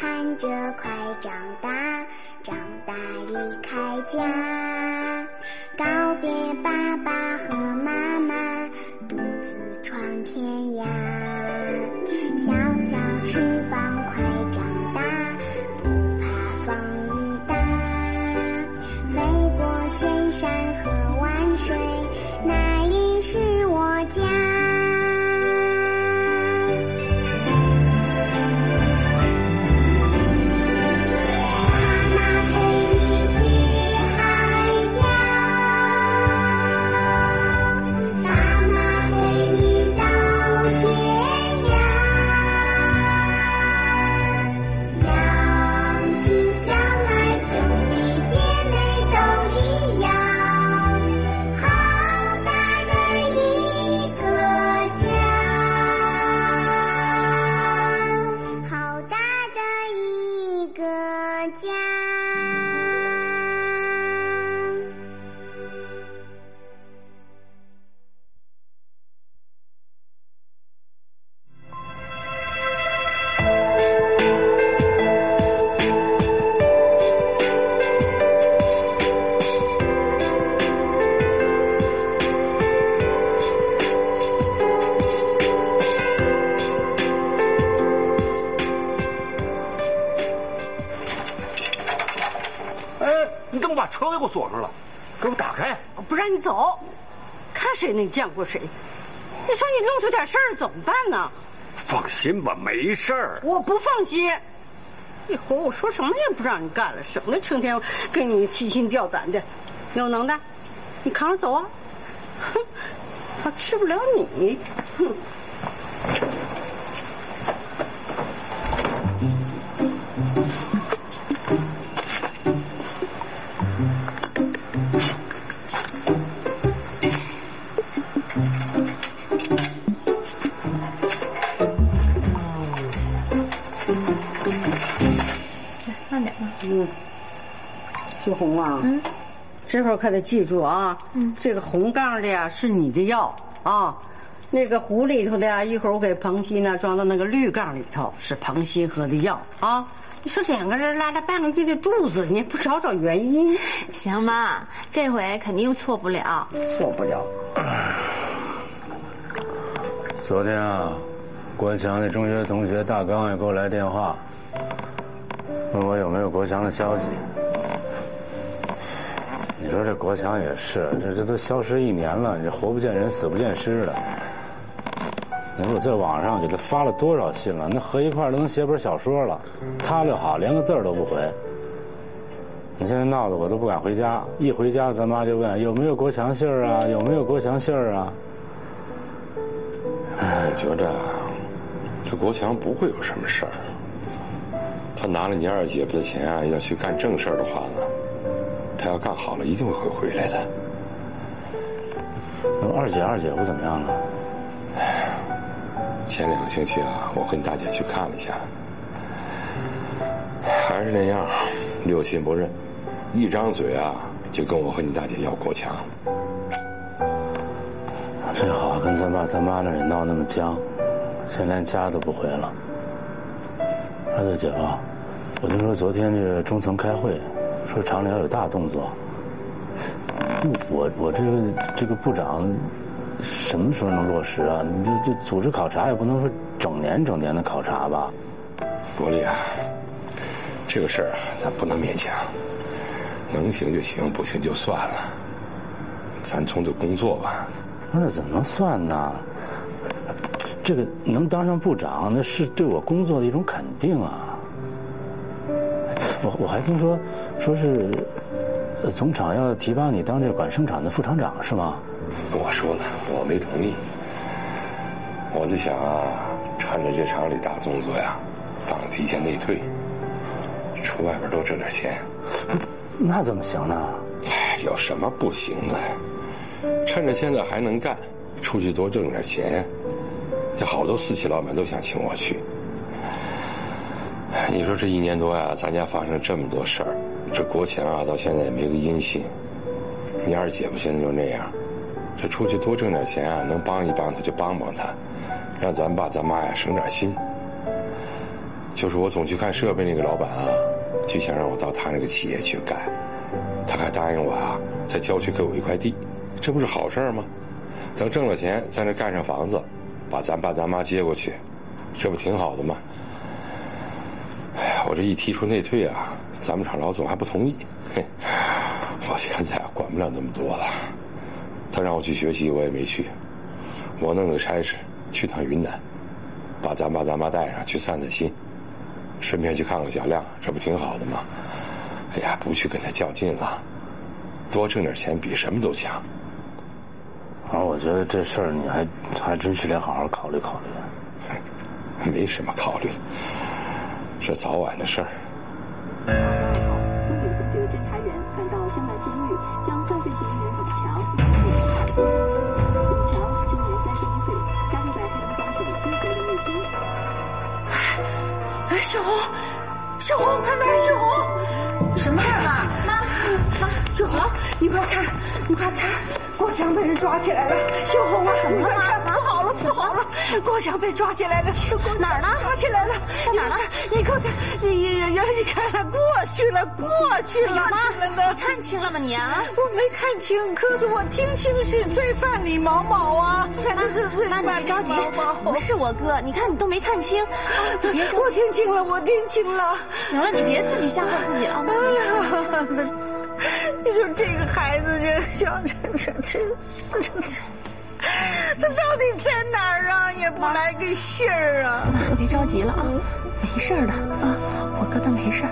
盼着快长大，长大离开家，告别爸爸和妈妈，独自闯天涯。小小翅膀快长大，不怕风雨大，飞过千山和万水，那里是我家。谁能见过谁？你说你弄出点事儿怎么办呢？放心吧，没事儿。我不放心，一会儿我说什么也不让你干了，省得成天跟你提心吊胆的。有能耐，你扛着走啊！哼，他吃不了你。哼。嗯，小红啊，嗯，这会儿可得记住啊，嗯，这个红杠的呀是你的药啊，那个壶里头的呀，一会儿我给彭鑫呢装到那个绿杠里头，是彭鑫喝的药啊。你说两个人拉了半个月的肚子，你不找找原因？行妈，这回肯定错不了，错不了。昨天啊，国强的中学同学大刚也给我来电话。问我有没有国强的消息？你说这国强也是，这都消失一年了，这活不见人，死不见尸的。你说我在网上给他发了多少信了？那合一块都能写本小说了。他就好，连个字儿都不回。你现在闹得我都不敢回家，一回家咱妈就问有没有国强信儿啊，有没有国强信儿啊？我觉着这国强不会有什么事儿。他拿了你二姐夫的钱啊，要去干正事儿的话呢，他要干好了，一定会回来的。那二姐夫怎么样了？前两个星期啊，我和你大姐去看了一下，还是那样，六亲不认，一张嘴啊就跟我和你大姐要国强。这好，跟咱爸咱妈那也闹那么僵，现在连家都不回了。哎，对，姐夫，我听说昨天这个中层开会，说厂里要有大动作。我这个部长，什么时候能落实啊？你这组织考察也不能说整年的考察吧？罗丽啊，这个事儿啊，咱不能勉强，能行就行，不行就算了。咱从这工作吧。那怎么能算呢？这个能当上部长，那是对我工作的一种肯定啊！我还听说是总厂要提拔你当这管生产的副厂长是吗？我说呢，我没同意。我就想啊，趁着这厂里大动作呀，党提前内退，出外边多挣点钱。那怎么行呢？哎，有什么不行的？趁着现在还能干，出去多挣点钱。这好多私企老板都想请我去。你说这一年多呀，咱家发生这么多事儿，这国强啊到现在也没个音信。你二姐夫现在就那样，这出去多挣点钱啊，能帮一帮他就帮帮他，让咱爸咱妈呀省点心。就是我总去看设备那个老板啊，就想让我到他那个企业去干，他还答应我啊，在郊区给我一块地，这不是好事吗？等挣了钱，在那盖上房子，把咱爸咱妈接过去，这不挺好的吗？哎呀，我这一提出内退啊，咱们厂老总还不同意。嘿，我现在管不了那么多了，他让我去学习，我也没去，我弄个差事去趟云南，把咱爸咱妈带上去散散心，顺便去看看小亮，这不挺好的吗？哎呀，不去跟他较劲了，多挣点钱比什么都强。啊，我觉得这事儿你还真是得好好考虑考虑。没什么考虑，是早晚的事儿。新北分局侦查员赶到香港监狱，将犯罪嫌疑人董强逮捕查处。董强今年31岁，家住在黑龙江省金河的内地。哎，小红，小红，快来！小红，什么事儿啊？妈，小红，你快看，你快看！郭强被人抓起来了，秀红啊，你快看，不好了，不好了！郭强被抓起来了，哪儿呢？抓起来了，在哪儿呢？你快看，你看，过去了，过去了，妈，你看清了吗？你啊，我没看清，可是我听清是罪犯李毛毛啊！妈，你别着急，不是我哥，你看你都没看清，别着急，我听清了，我听清了。行了，你别自己吓唬自己啊！你说这个孩子，这小这，他到底在哪儿啊？也不来个信儿啊！妈，别着急了啊，没事的啊，我哥他没事。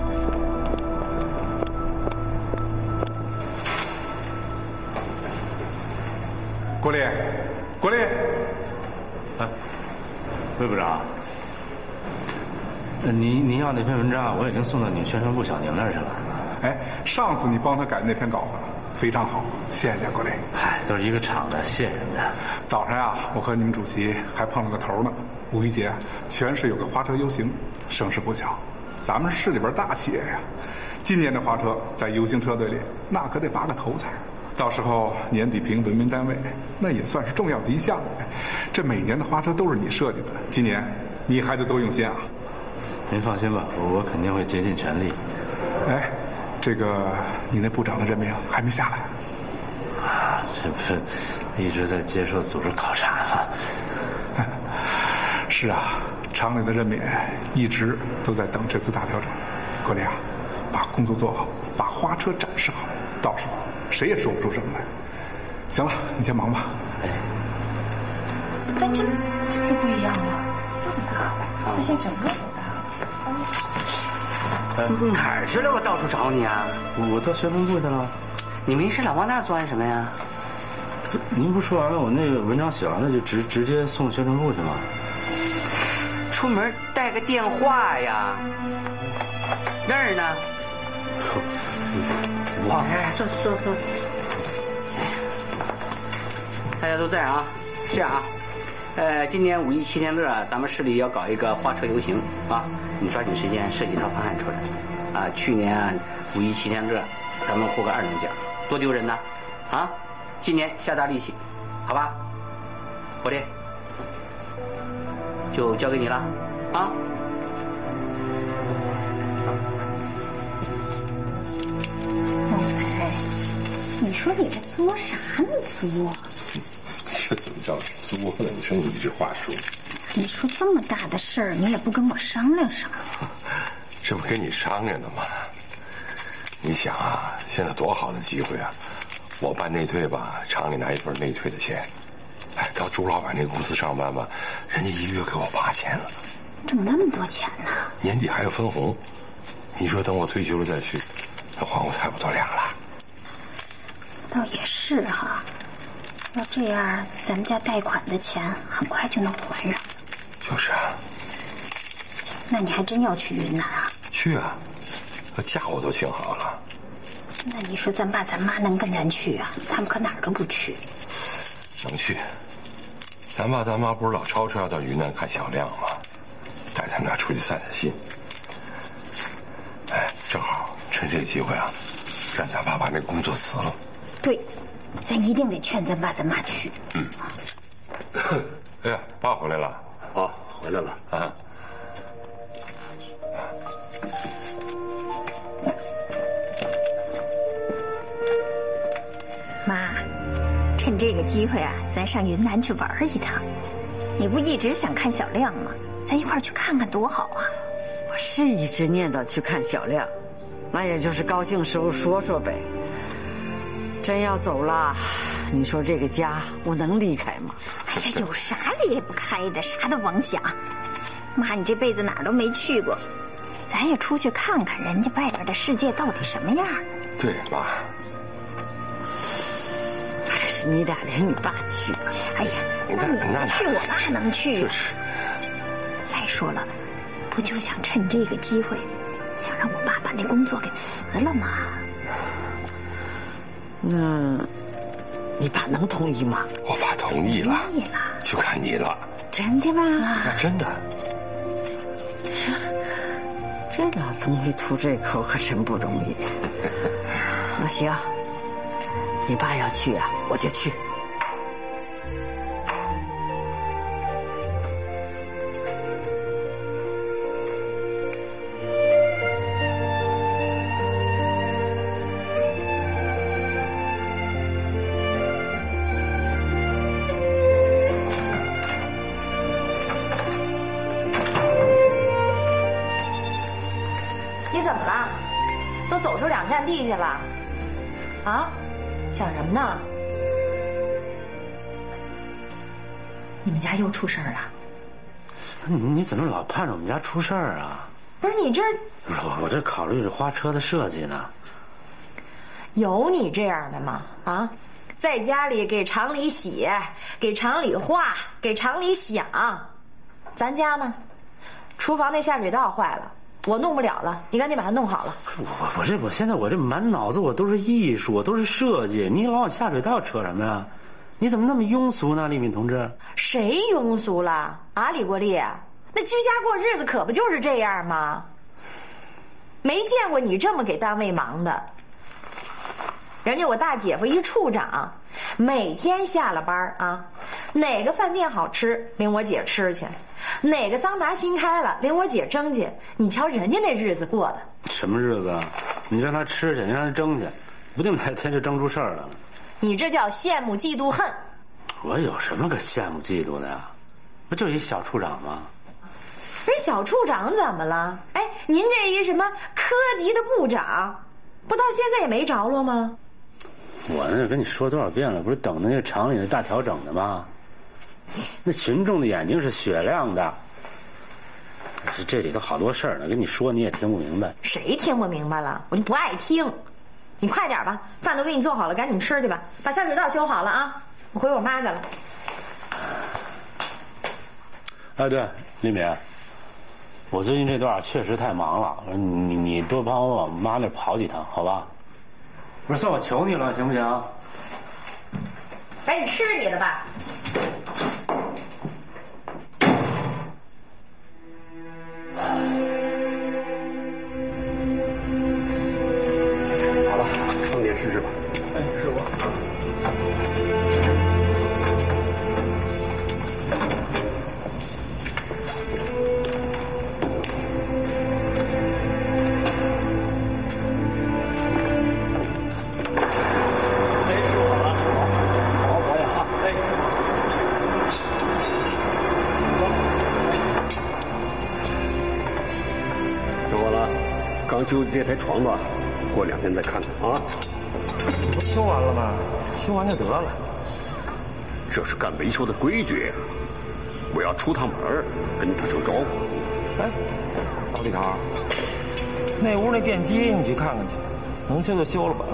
郭丽，郭丽，哎，魏部长，您要那篇文章，我已经送到你们宣传部小宁那儿去了。哎，上次你帮他改那篇稿子非常好，谢谢郭磊。哎，都是一个厂的，谢谢你们。早上啊，我和你们主席还碰了个头呢。五一节，全市有个花车游行，声势不小。咱们市里边大企业呀，今年的花车在游行车队里，那可得拔个头彩。到时候年底评文明单位，那也算是重要的一项。这每年的花车都是你设计的，今年你还得多用心啊。您放心吧，我肯定会竭尽全力。哎。这个你那部长的任命还没下来啊？这不是一直在接受组织考察吗？是啊，厂里的任免一直都在等这次大调整。郭丽啊，把工作做好，把花车展示好，到时候谁也说不出什么来。行了，你先忙吧。哎，但这就不一样了，这么大，那些整个都大。哪儿去了？我到处找你啊！我到宣传部去了。你没事老往那钻什么呀？您不说完了，我那个文章写完了就直接送宣传部去吗？出门带个电话呀。那儿呢？忘了。哎，坐。大家都在啊，这样啊，今年五一七天乐啊，咱们市里要搞一个花车游行啊。你抓紧时间设计一套方案出来，啊！去年啊五一七天乐，咱们获个2等奖，多丢人呐！啊，今年下大力气，好吧？我这就交给你了，啊！老蔡，你说你在作啥呢？作？这怎么叫作呢？你说你这话说。你说这么大的事儿，你也不跟我商量商量？这不跟你商量的吗？你想啊，现在多好的机会啊！我办内退吧，厂里拿一份内退的钱。哎，到朱老板那个公司上班吧，人家一月给我8000了。怎么那么多钱呢？年底还要分红。你说等我退休了再去，那还我差不多2了。倒也是哈，要这样，咱们家贷款的钱很快就能还上。就是啊，那你还真要去云南啊？去啊，假我都请好了。那你说咱爸咱妈能跟咱去啊？他们可哪儿都不去。能去？咱爸咱妈不是老吵吵要到云南看小亮吗？带他们俩出去散散心。哎，正好趁这个机会啊，让咱爸把那工作辞了。对，咱一定得劝咱爸咱妈去。嗯。哎呀，爸回来了。哦，回来了啊！趁这个机会啊，咱上云南去玩一趟。你不一直想看小亮吗？咱一块儿去看看多好啊！我是一直念叨去看小亮，那也就是高兴时候说说呗。真要走了，你说这个家我能离开吗？哎呀，有啥离不开的，啥都甭想。妈，你这辈子哪儿都没去过，咱也出去看看人家外边的世界到底什么样。对，妈。 你俩连你爸去，哎呀，那去我爸能去？就是。再说了，不就想趁这个机会，想让我爸把那工作给辞了吗？那，你爸能同意吗？我爸同意了，就看你了。真的吗？真的。这老东西吐这口可真不容易。那行。 你爸要去啊，我就去。你怎么了？都走出两片地去了，啊？ 想什么呢？你们家又出事儿了？你怎么老盼着我们家出事儿啊？不是你这……我这考虑着花车的设计呢。有你这样的吗？啊，在家里给厂里写，给厂里画，给厂里想。咱家呢，厨房那下水道坏了。 我弄不了了，你赶紧把它弄好了。我现在我这满脑子我都是艺术，我都是设计，你老往下水道扯什么呀？你怎么那么庸俗呢，丽敏同志？谁庸俗了啊，李国立？那居家过日子可不就是这样吗？没见过你这么给单位忙的。人家我大姐夫一处长，每天下了班啊，哪个饭店好吃领我姐吃去。 哪个桑拿新开了，领我姐蒸去。你瞧人家那日子过的什么日子啊？你让她吃去，你让她蒸去，不定哪天就蒸出事儿来了。你这叫羡慕嫉妒恨。我有什么可羡慕嫉妒的呀？不就一小处长吗？不是小处长怎么了？哎，您这一什么科级的部长，不到现在也没着落吗？我那跟你说多少遍了，不是等那个厂里的大调整的吗？ 那群众的眼睛是雪亮的，是这里头好多事儿呢，跟你说你也听不明白。谁听不明白了？我就不爱听。你快点吧，饭都给你做好了，赶紧吃去吧。把下水道修好了啊！我回我妈去了。哎，对，李敏，我最近这段确实太忙了，你多帮我往妈那跑几趟，好吧？不是算我求你了，行不行？赶紧吃你的吧。 好了，放点试试吧。哎，师傅。哎，师傅好了，好好保养啊。哎，怎么了？刚修这台床吧。 过两天再看看啊！不修完了吗？修完就得了。这是干维修的规矩。我要出趟门跟你打声招呼。哎，老李头，那屋那电机你去看看去，能修就修了吧。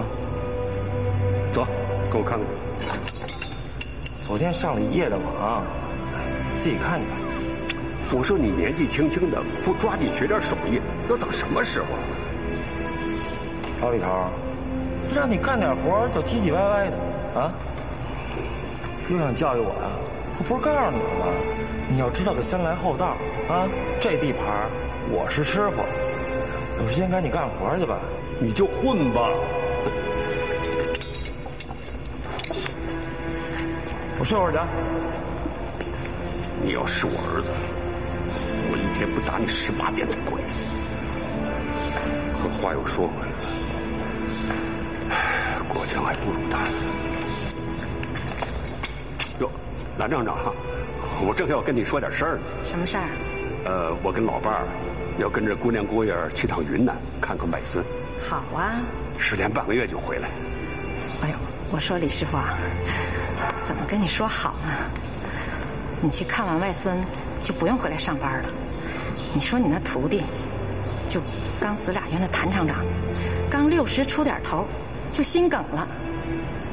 走，跟我看看。昨天上了一夜的网，自己看去吧。我说你年纪轻轻的，不抓紧学点手艺，要等什么时候？ 老李头，让你干点活就唧唧歪歪的啊！又想教育我呀、啊？我不是告诉你了吗？你要知道个先来后到啊！这地盘我是师傅，有时间赶紧干活去吧。你就混吧。我睡会儿去。你要是我儿子，我一天不打你18遍的滚。可话又说回来。 国强还不如他。哟，蓝壮壮哈，我正要跟你说点事儿呢。什么事儿？我跟老伴儿要跟着姑娘姑爷去趟云南，看看外孙。好啊。10天半个月就回来。哎呦，我说李师傅啊，怎么跟你说好呢？你去看完外孙，就不用回来上班了。你说你那徒弟，就刚死俩月的谭厂长，刚60出点头，就心梗了。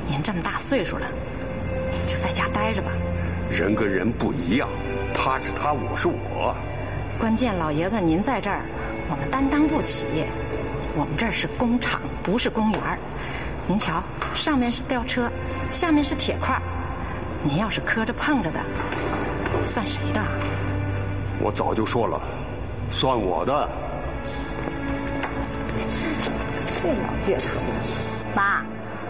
您这么大岁数了，就在家待着吧。人跟人不一样，他是他，我是我。关键老爷子您在这儿，我们担当不起。我们这儿是工厂，不是公园。您瞧，上面是吊车，下面是铁块。您要是磕着碰着的，算谁的？我早就说了，算我的。这老倔头，妈，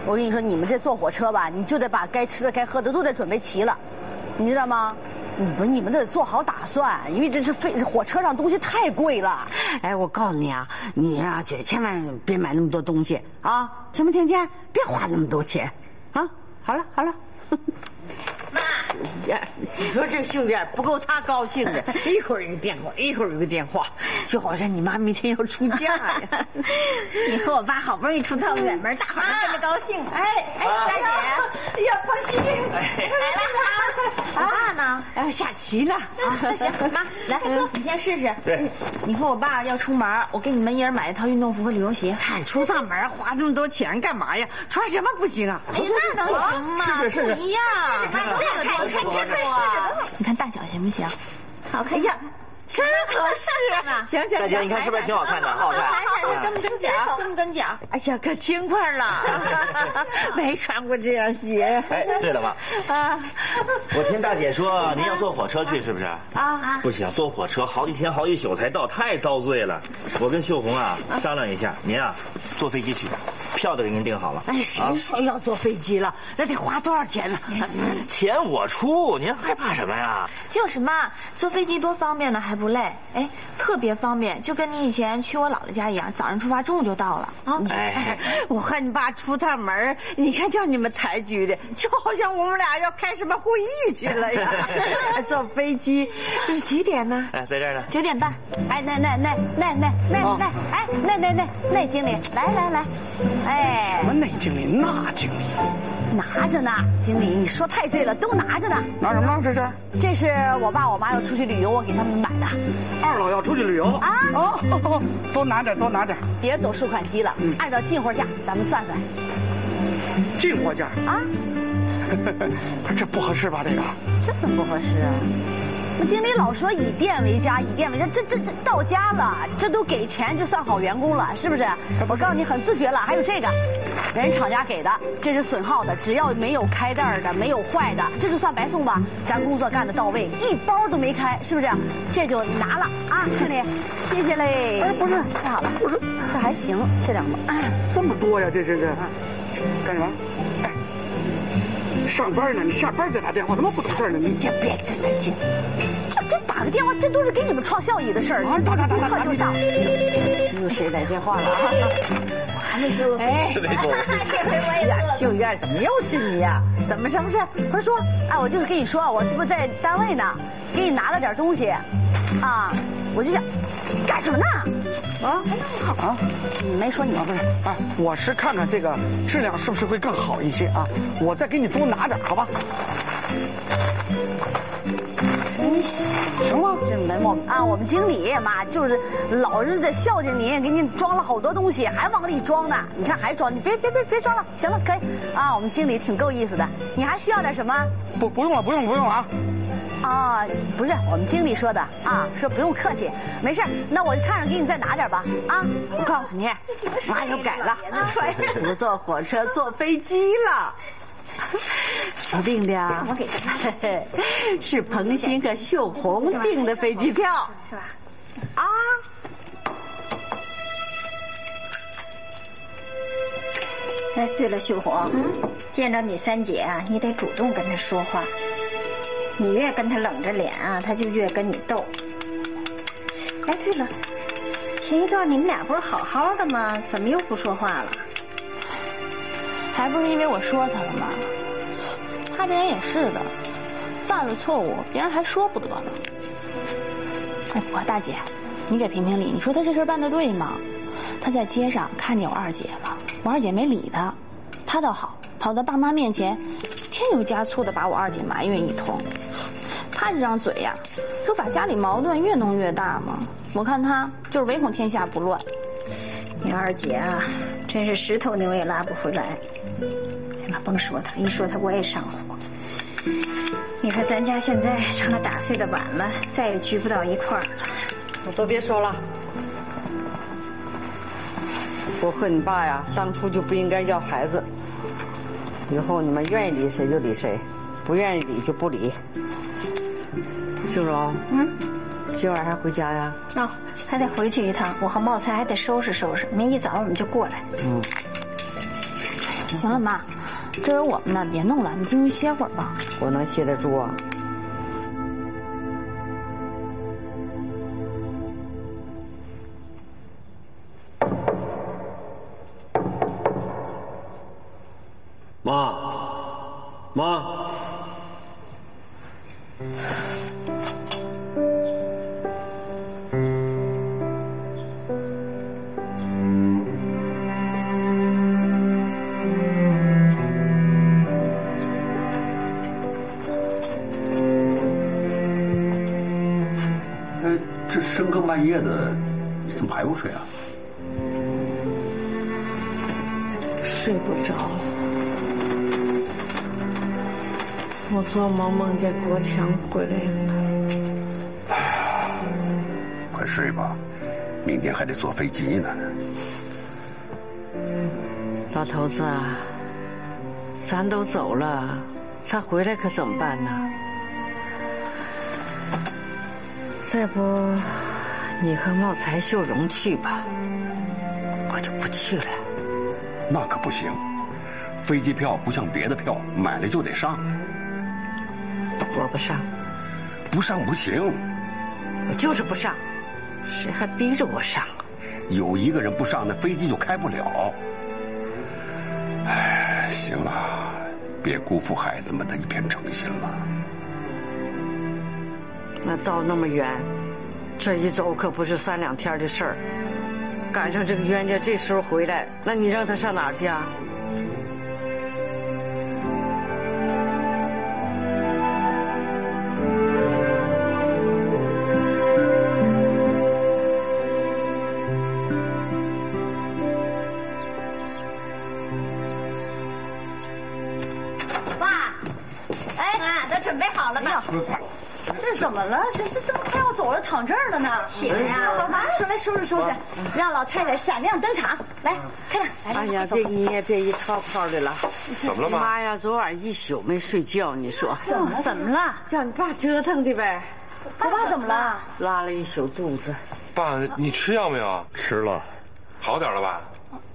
我跟你说，你们这坐火车吧，你就得把该吃的、该喝的都得准备齐了，你知道吗？你们得做好打算，因为这是火车上东西太贵了。哎，我告诉你啊，你啊，姐千万别买那么多东西啊，听没听见？别花那么多钱啊！好了好了。妈，你说这秀艳不够他高兴的，一会儿一个电话，一会儿一个电话，就好像你妈明天要出嫁呀。你和我爸好不容易出趟远门，大伙儿都跟着高兴。哎，大姐，哎呀，放心，来了，我爸呢？哎，下棋呢。那行，妈，来，你先试试。对，你和我爸要出门，我给你们一人买一套运动服和旅游鞋。看出趟门花那么多钱干嘛呀？穿什么不行啊？哎，那能行吗？不一样。你看大小行不行？好看呀，真合适啊！行，大姐，你看是不是挺好看的？好看。踩它跟不跟脚？哎呀，可轻快了，没穿过这样鞋。哎，对了，妈。啊，我听大姐说您要坐火车去，是不是？啊。不行，坐火车好几天好几宿才到，太遭罪了。我跟秀红啊商量一下，您啊坐飞机去。票都给您订好了。哎，谁说要坐飞机了？那得花多少钱呢？钱我出，您害怕什么呀？就是嘛，坐飞机多方便呢，还不累。哎，特别方便，就跟你以前去我姥姥家一样，早上出发，中午就到了啊。哎，我和你爸出趟门，你看叫你们抬举的，就好像我们俩要开什么会议去了呀。坐飞机，这是几点呢？哎，在这儿呢。9点半。哎，那经理，来。哎，什么那经理那经理，拿着呢，经理你说太对了，都拿着呢。拿什么呢？这是我爸我妈要出去旅游，我给他们买的。二老要出去旅游啊？哦，多拿点。别走收款机了，按照进货价咱们算算。进货价啊？这不合适吧？这怎么不合适啊？那经理老说以店为家，这到家了，这都给钱就算好员工了，是不是？我告诉你，很自觉了。还有这个，人厂家给的，这是损耗的，只要没有开袋的，没有坏的，这就算白送吧。咱工作干得到位，一包都没开，是不是？这就拿了啊，经理，谢谢嘞。哎，不是，太好了，不是，这还行，这2包，这么多呀？这干什么？哎，上班呢，你下班再打电话，怎么不懂事呢？你这别真来劲。这打个电话，这都是给你们创效益的事儿。啊，打，就上。又谁来电话了啊？我还没做。哎，这回我也做。秀艳，怎么又是你呀？怎么什么事？快说！哎，我就是跟你说，我这不在单位呢，给你拿了点东西，啊，我就想干什么呢？啊，好啊，你没说你啊，不是？哎，我是看看这个质量是不是会更好一些啊？我再给你多拿点，好吧？行了，这门我们经理嘛，就是老是在孝敬您，给您装了好多东西，还往里装呢。你看还装，你别装了，行了，可以啊。我们经理挺够意思的，你还需要点什么？不用了啊。啊，不是我们经理说的啊，说不用客气，没事。那我看着给你再拿点吧啊。我告诉你，妈又改了，不坐火车，坐飞机了。我订的啊，我给他是彭鑫和秀红订的飞机票，是吧？啊！哎，对了，秀红，见着你三姐啊，你得主动跟她说话，你越跟她冷着脸啊，她就越跟你斗。哎，对了，前一段你们俩不是好好的吗？怎么又不说话了？还不是因为我说他了吗？他这人也是的，犯了错误别人还说不得呢。哎，不过大姐，你给评评理，你说他这事办得对吗？他在街上看见我二姐了，我二姐没理他，他倒好，跑到爸妈面前，添油加醋的把我二姐埋怨一通。他这张嘴呀，就把家里矛盾越弄越大嘛。我看他就是唯恐天下不乱。你二姐啊，真是石头牛也拉不回来。哎妈，甭说他了，一说他我也上火。你说咱家现在成了打碎的碗了，再也聚不到一块儿了。我都别说了。我和你爸呀，当初就不应该要孩子。以后你们愿意理谁就理谁，不愿意理就不理。秀荣，嗯，今晚还回家呀？哦，还得回去一趟，我和茂才还得收拾收拾，明一早我们就过来。嗯，行了，妈，这是我们呢，别弄了，你进去歇会儿吧。我能歇得住啊？妈，这深更半夜的，你怎么还不睡啊？睡不着。我做梦梦见国强回来了，快睡吧，明天还得坐飞机呢。老头子啊，咱都走了，他回来可怎么办呢？再不，你和茂才、秀荣去吧，我就不去了。那可不行，飞机票不像别的票，买了就得上。我不上，不上不行。我就是不上，谁还逼着我上？有一个人不上，那飞机就开不了。哎，行了，别辜负孩子们的一片诚心了。那到那么远，这一走可不是三两天的事儿。赶上这个冤家这时候回来，那你让他上哪儿去啊？躺这儿了呢，起来呀！干嘛？上来收拾收拾，让老太太闪亮登场。来，快点！哎呀，别你也别一泡泡的了。怎么了妈？妈呀，昨晚一宿没睡觉，你说怎么了？叫你爸折腾的呗。我爸怎么了？拉了一宿肚子。爸，你吃药没有？吃了。好点了吧？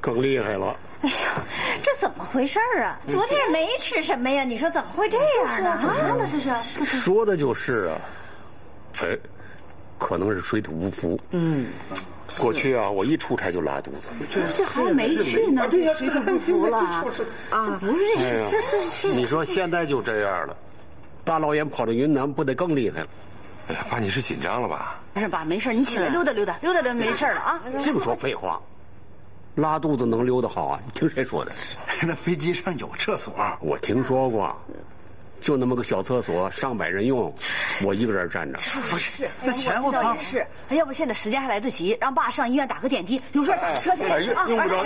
更厉害了。哎呦，这怎么回事啊？昨天没吃什么呀？你说怎么会这样呢？怎么了？这是？说的就是啊。哎。可能是水土不服。嗯，过去啊，我一出差就拉肚子。这还没去呢，对呀，水土不服了啊！不是这是。你说现在就这样了，大老远跑到云南，不得更厉害了？哎呀，爸，你是紧张了吧？不是，爸，没事，你起来溜达溜达，没事了啊！净说废话，拉肚子能溜达好啊？你听谁说的？那飞机上有厕所，我听说过。就那么个小厕所，100人用，我一个人站着。不是，那前后舱是。要不现在时间还来得及，让爸上医院打个点滴，有事打个车去啊！用不着，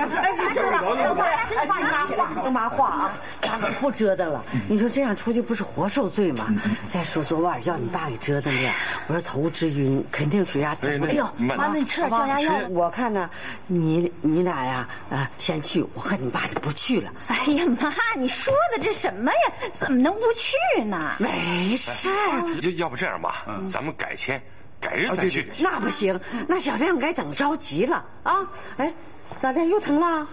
用麻话啊！爸可不折腾了，你说这样出去不是活受罪吗？再说昨晚要你爸给折腾的，我说头直晕，肯定血压低。哎呦，妈，那你吃点降压药。我看呢，你俩呀，啊，先去，我和你爸就不去了。哎呀妈，你说的这什么呀？怎么能不去？去呢？没事儿。要不这样吧，咱们改签，改日再去。那不行，那小亮该等着急了啊！哎，咋的？又疼了？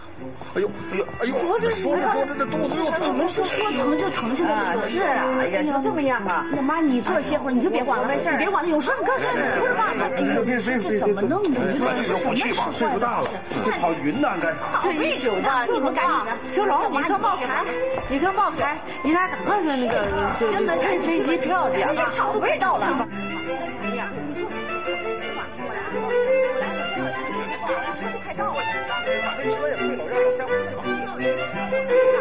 哎呦哎呦哎呦！说着说着，这肚子又疼了。说疼就疼起来了。是啊，哎呀，就这么样吧。那妈，你坐歇会儿，你就别管了，没事，你别管了，有事儿干干。不是爸爸，这怎么弄的？你说这火气吧，岁数大了，这跑云南干啥？这一宿吧，你们赶紧的。小龙，你跟茂才，你俩赶快跟那个现在趁飞机票去啊！好不容易到了。哎呀。 车也退了，让我下回退吧。哎呀，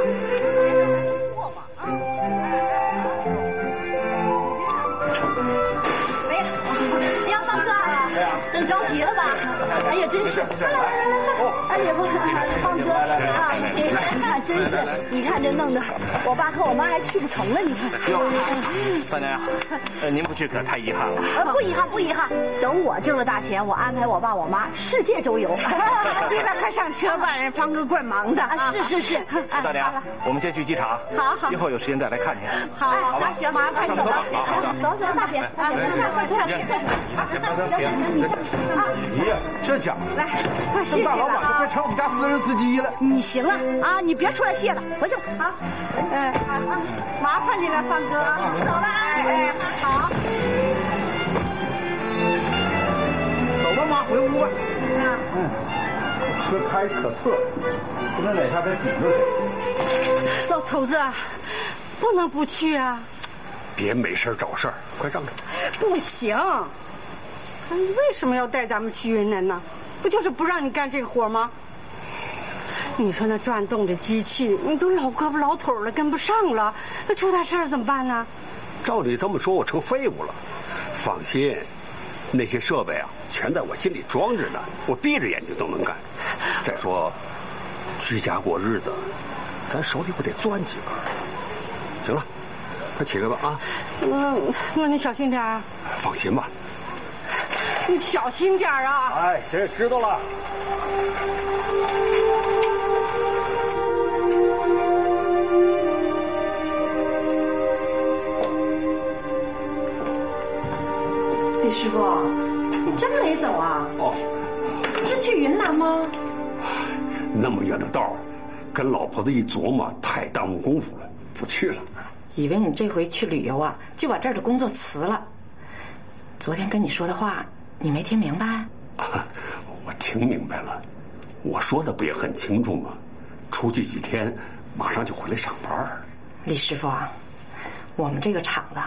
哎呀，胖哥，等着急了吧？哎呀，真是！哎呀，胖哥啊，真是！你看这弄的，我爸和我妈还去不成了，你看。哟，范大娘，您不去可太遗憾了。不遗憾，不遗憾。等我挣了大钱，我安排我爸我妈世界周游。对了，快上车吧，方哥怪忙的啊。是是是。大娘，我们先去机场。好好。一会儿有时间再来看您。好，那行，麻烦走了。走走，大姐，上车。哎呀，这家伙！来，快谢谢大老板，快成我们家私人司机了。你行了啊，你别出来谢了，回去吧啊。哎，好，麻烦你了，方哥。走了啊，哎，好。走吧，妈，回屋吧。嗯，车开可涩，不能哪下再比着谁。老头子，不能不去啊。别没事找事儿，快让着。不行。 你为什么要带咱们去云南呢？不就是不让你干这个活吗？你说那转动的机器，你都老胳膊老腿了，跟不上了，那出点事儿怎么办呢？照你这么说，我成废物了。放心，那些设备啊，全在我心里装着呢，我闭着眼睛都能干。再说，居家过日子，咱手里不得攥几根？行了，快起来吧啊！那你小心点啊。放心吧。 你小心点儿啊！哎，行，知道了。李师傅，你真没走啊？哦，不是去云南吗？那么远的道儿，跟老婆子一琢磨，太耽误功夫了，不去了。以为你这回去旅游啊，就把这儿的工作辞了。昨天跟你说的话。 你没听明白、啊？我听明白了，我说的不也很清楚吗？出去几天，马上就回来上班。李师傅啊，我们这个厂子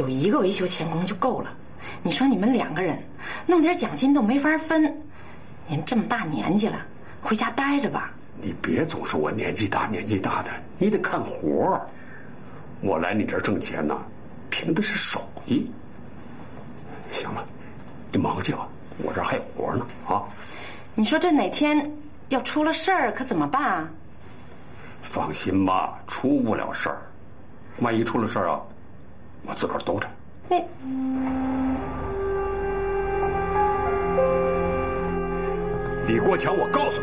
有一个维修钳工就够了。你说你们两个人弄点奖金都没法分，您这么大年纪了，回家待着吧。你别总说我年纪大年纪大的，你得看活儿。我来你这儿挣钱呢，凭的是手艺。行了。 你忙去吧，我这还有活呢啊！你说这哪天要出了事儿，可怎么办啊？放心吧，出不了事儿。万一出了事儿啊，我自个儿兜着。那李国强，我告诉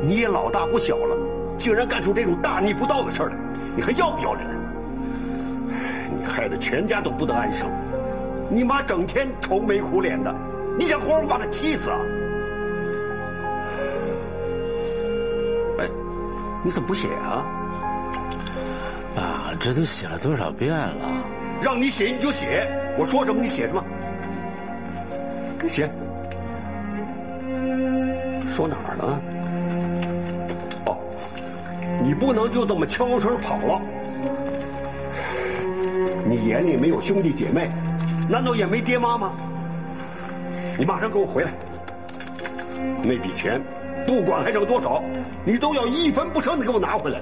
你，你也老大不小了，竟然干出这种大逆不道的事儿来，你还要不要脸？你害得全家都不得安生。 你妈整天愁眉苦脸的，你想活活把她气死啊？哎，你怎么不写啊？爸，这都写了多少遍了？让你写你就写，我说什么你写什么。写。说哪儿了？哦，你不能就这么悄声跑了。你眼里没有兄弟姐妹。 难道也没爹妈吗？你马上给我回来！那笔钱，不管还剩多少，你都要一分不剩的给我拿回来。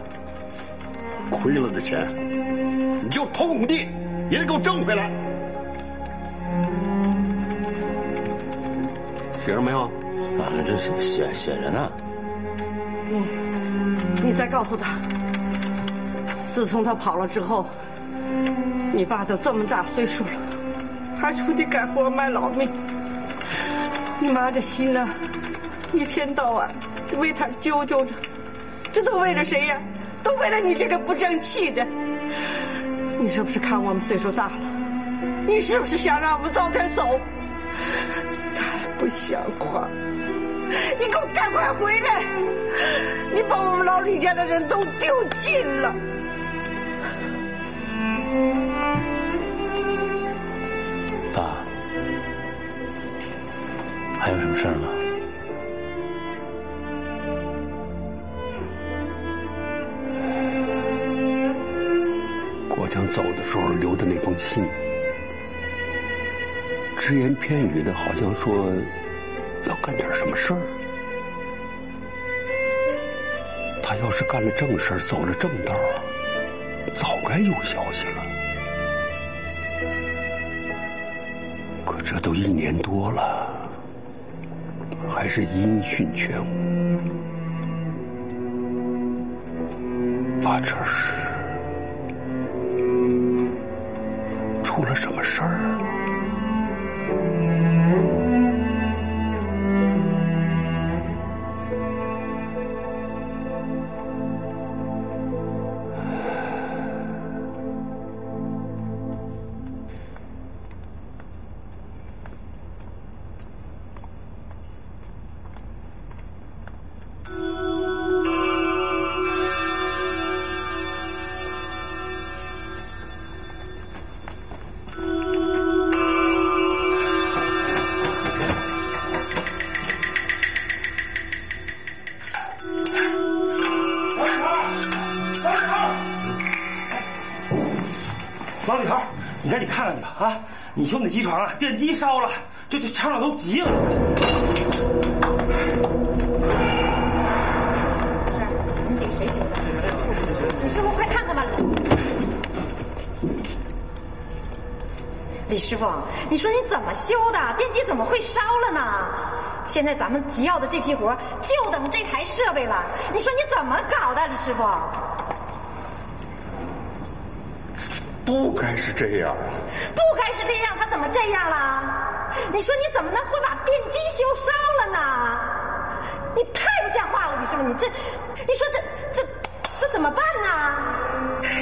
亏了的钱，你就偷拱地也得给我挣回来。写上没有？啊，这写着呢。你再告诉他，自从他跑了之后，你爸都这么大岁数了。 还出去干活卖老命，你妈这心呢，一天到晚为他揪揪着，这都为了谁呀？都为了你这个不争气的！你是不是看我们岁数大了？你是不是想让我们早点走？太不像话！你给我赶快回来！你把我们老李家的人都丢尽了。爸，还有什么事儿吗？ 想走的时候留的那封信，只言片语的，好像说要干点什么事儿。他要是干了正事，走了正道，早该有消息了。可这都1年多了，还是音讯全无。爸，这是 出了什么事儿？你兄弟机床啊，电机烧了，这厂长都急了。你这谁修的？李师傅，快看看吧！李师傅，你说你怎么修的？电机怎么会烧了呢？现在咱们急要的这批活，就等这台设备了。你说你怎么搞的，李师傅？ 不该是这样啊！不该是这样，他怎么这样了？你说你怎么能会把电机修烧了呢？你太不像话了，你师傅，你说这怎么办呢？哎呀！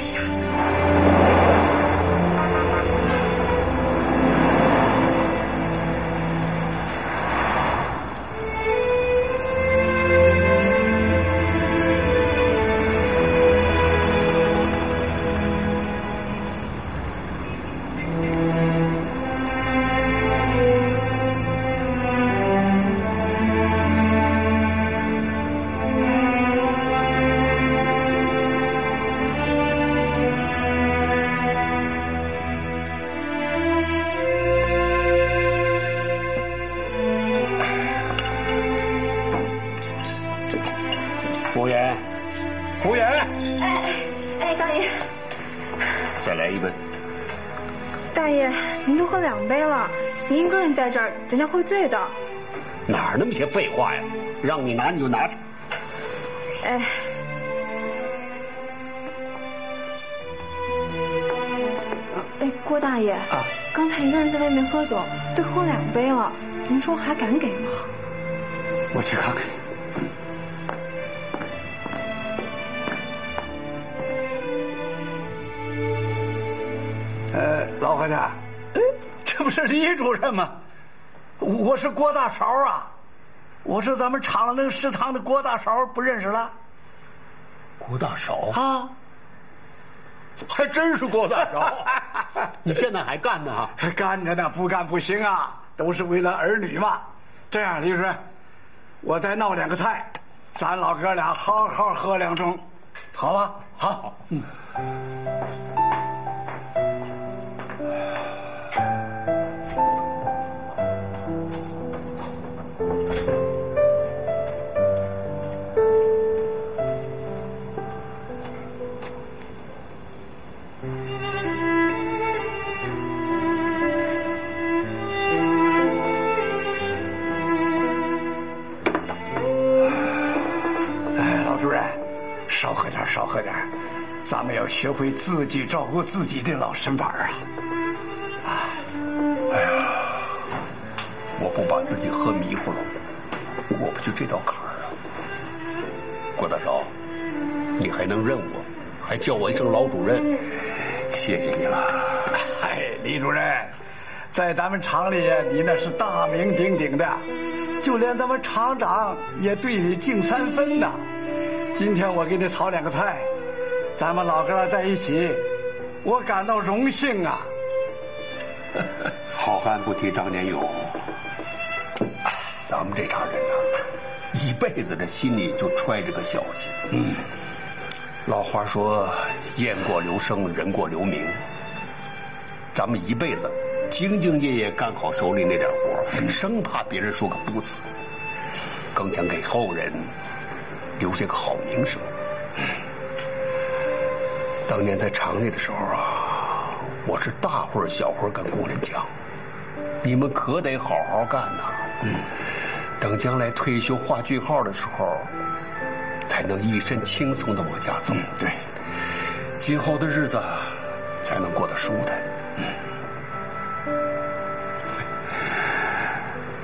在这儿，等下会醉的。哪儿那么些废话呀！让你拿你就拿去。哎，哎，郭大爷，啊，刚才一个人在外面喝酒，都喝2杯了，您说还敢给吗？我去看看。老和尚，这不是李主任吗？ 我是郭大勺啊，我是咱们厂那个食堂的郭大勺，不认识了。郭大勺啊，还真是郭大勺。你现在还干呢啊？还干着呢，不干不行啊，都是为了儿女嘛。这样，李主任，我再闹两个菜，咱老哥俩好好喝2盅，好吧？好。嗯。 少喝点，少喝点，咱们要学会自己照顾自己的老身板啊！哎呀，我不把自己喝迷糊了，过不去这道坎儿啊！郭大嫂，你还能认我，还叫我一声老主任，谢谢你了。哎，李主任，在咱们厂里你那是大名鼎鼎的，就连咱们厂长也对你敬三分呐。今天我给你炒两个菜，咱们老哥俩在一起，我感到荣幸啊。好汉不提当年勇，咱们这茬人呐、一辈子的心里就揣着个小心。老话说，雁过留声，人过留名。咱们一辈子兢兢业业干好手里那点活，生怕别人说个不字，更想给后人留下个好名声。当年在厂里的时候啊，我是大伙儿小伙儿跟工人讲，你们可得好好干呐、等将来退休画句号的时候，才能一身轻松的往家走。对，今后的日子才能过得舒坦。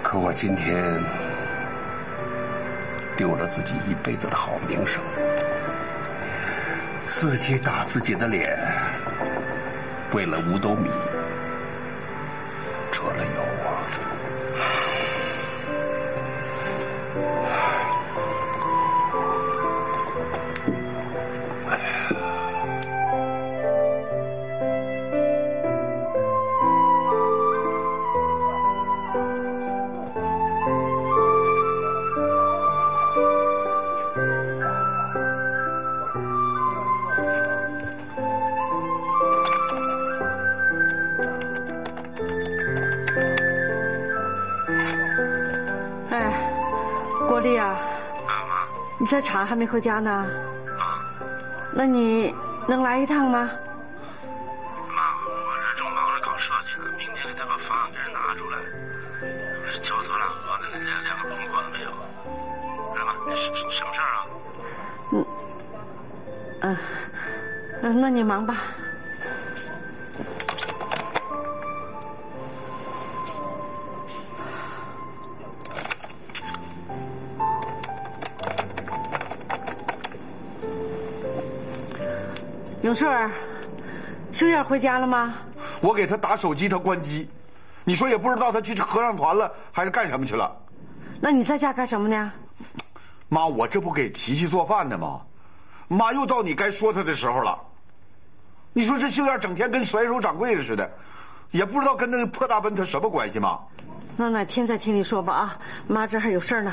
可我今天丢了自己一辈子的好名声，自己打自己的脸，为了五斗米折了腰啊！你这茶还没回家呢，那你能来一趟吗？妈，我这正忙着搞设计呢，明天给他把方案给人拿出来。我这焦头烂额的，连个甭管没有。来吧，你什么事儿啊？那你忙吧。永顺，秋燕回家了吗？我给他打手机，他关机。你说也不知道他去合唱团了，还是干什么去了？那你在家干什么呢？妈，我这不给琪琪做饭呢吗？妈，又到你该说他的时候了。你说这秀燕整天跟甩手掌柜的似的，也不知道跟那个破大奔他什么关系嘛。那哪天再听你说吧啊，妈这还有事儿呢。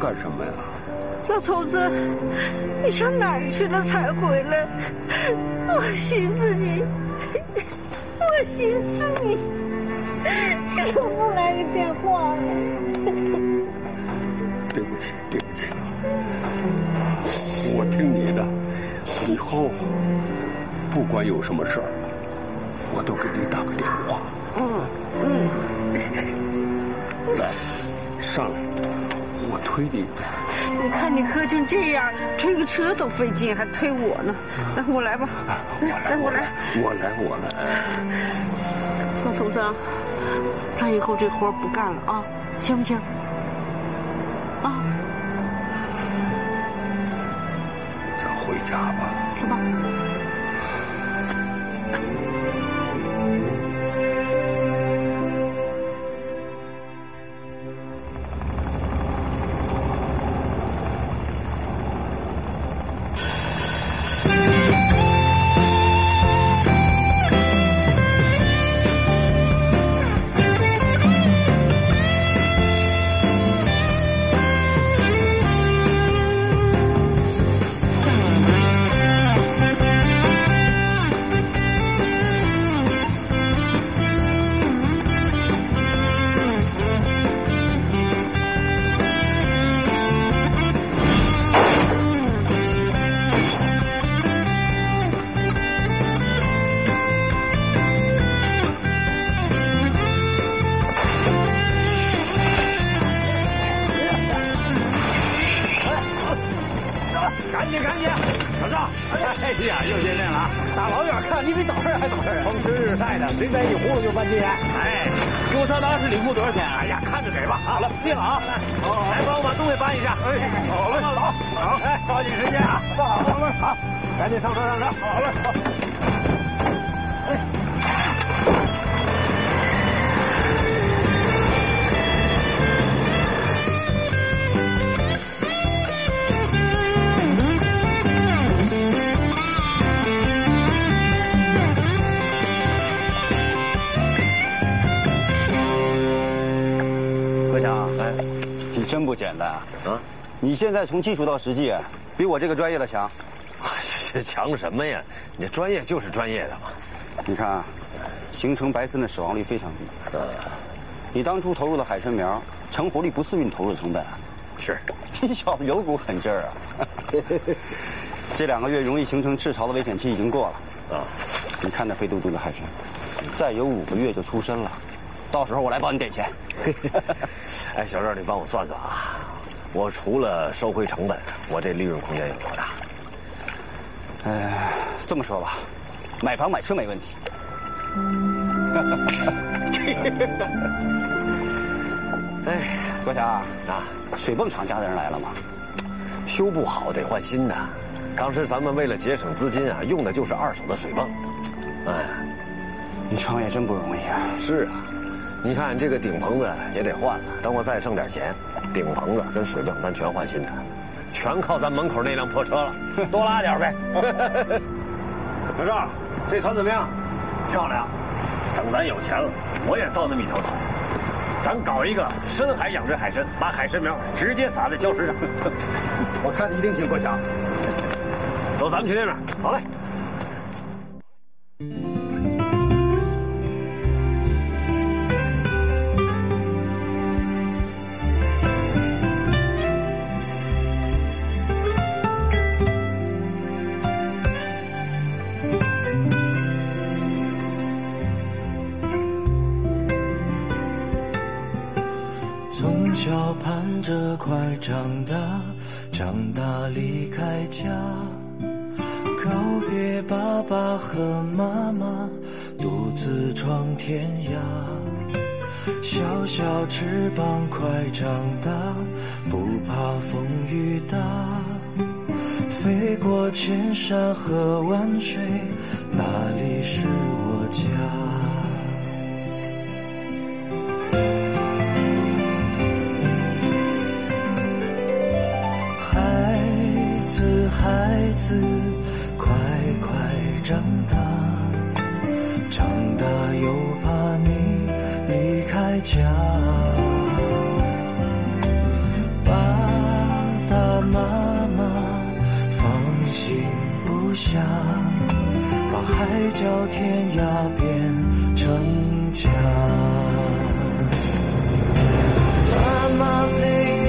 干什么呀，老头子？你上哪儿去了才回来？我寻思你，你怎么不来个电话呢？对不起，我听你的，以后不管有什么事儿，我都给你打个电话。来，上来。我推你，你看你喝成这样，推个车都费劲，还推我呢。那我来吧，我来。老头子，咱以后这活不干了啊，行不行？啊，咱回家吧。是吧？赶紧，小赵！哎呀，又见面了啊！打老远看你比早上还早上。风吹日晒的，谁在一葫芦就半斤盐。哎，给我上当时礼物多少钱？哎呀，看着给吧。好了，谢了啊！好，来帮我把东西搬一下。哎，好嘞，好，哎，抓紧时间啊！好，赶紧上车上车。好嘞，好。哎。 真不简单啊！啊，你现在从技术到实际，比我这个专业的强。这强什么呀？你专业就是专业的嘛。你看，啊，形成白参的死亡率非常低。你当初投入的海参苗，成活率不次于你投入的成本啊。是，你小子有股狠劲儿啊！这2个月容易形成赤潮的危险期已经过了。啊，你看那肥嘟嘟的海参，再有5个月就出身了。 到时候我来帮你点钱。哎，小赵，你帮我算算啊！我除了收回成本，我这利润空间有多大？这么说吧，买房买车没问题。哎，郭霞啊，水泵厂家的人来了吗？修不好得换新的。当时咱们为了节省资金啊，用的就是二手的水泵。哎，你创业真不容易啊！是啊。 你看这个顶棚子也得换了，等我再挣点钱，顶棚子跟水泵咱全换新的，全靠咱门口那辆破车了，多拉点呗。小赵，这船怎么样？漂亮。等咱有钱了，我也造那么一条船，咱搞一个深海养殖海参，把海参苗直接撒在礁石上。我看一定行，郭强。走，咱们去那边。好嘞。 盼着快长大，长大离开家，告别爸爸和妈妈，独自闯天涯。小小翅膀快长大，不怕风雨大，飞过千山和万水，哪里是我家？ 孩子，快长大，长大又怕你离开家。爸爸妈妈放心不下，把海角天涯变成家。妈妈陪。